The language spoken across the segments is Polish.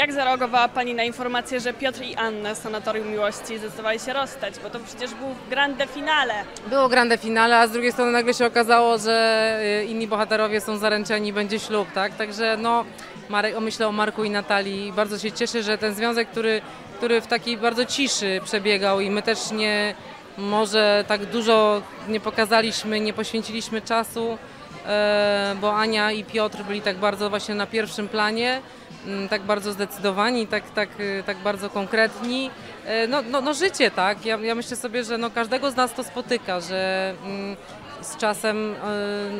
Jak zareagowała Pani na informację, że Piotr i Anna z Sanatorium Miłości zdecydowali się rozstać? Bo to przecież był grande finale. Było grande finale, a z drugiej strony nagle się okazało, że inni bohaterowie są zaręczeni, będzie ślub, tak? Także no, myślę o Marku i Natalii. Bardzo się cieszę, że ten związek, który w takiej bardzo ciszy przebiegał i my też nie, może tak dużo nie pokazaliśmy, nie poświęciliśmy czasu, bo Ania i Piotr byli tak bardzo właśnie na pierwszym planie, tak bardzo zdecydowani, tak bardzo konkretni. No życie, tak? Ja myślę sobie, że no każdego z nas to spotyka, że z czasem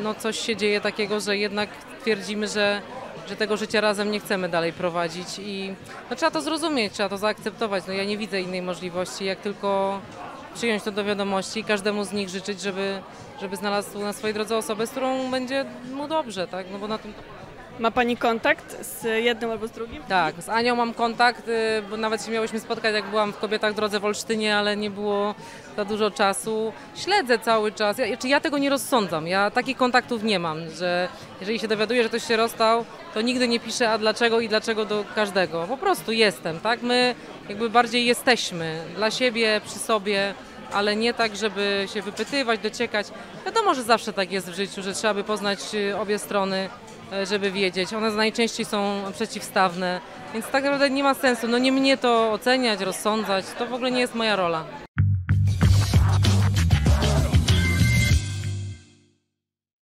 no coś się dzieje takiego, że jednak twierdzimy, że tego życia razem nie chcemy dalej prowadzić i no, trzeba to zrozumieć, trzeba to zaakceptować. No ja nie widzę innej możliwości, jak tylko przyjąć to do wiadomości i każdemu z nich życzyć, żeby znalazł na swojej drodze osobę, z którą będzie mu dobrze, tak? No bo na tym to... Ma Pani kontakt z jednym albo z drugim? Tak, z Anią mam kontakt, bo nawet się miałyśmy spotkać, jak byłam w Kobietach w drodze w Olsztynie, ale nie było za dużo czasu. Śledzę cały czas, ja tego nie rozsądzam, ja takich kontaktów nie mam, że jeżeli się dowiaduję, że ktoś się rozstał, to nigdy nie piszę, a dlaczego i dlaczego do każdego. Po prostu jestem, tak? My jakby bardziej jesteśmy dla siebie, przy sobie, ale nie tak, żeby się wypytywać, dociekać. Wiadomo, że zawsze tak jest w życiu, że trzeba by poznać obie strony, żeby wiedzieć. One najczęściej są przeciwstawne, więc tak naprawdę nie ma sensu. No nie mnie to oceniać, rozsądzać, to w ogóle nie jest moja rola.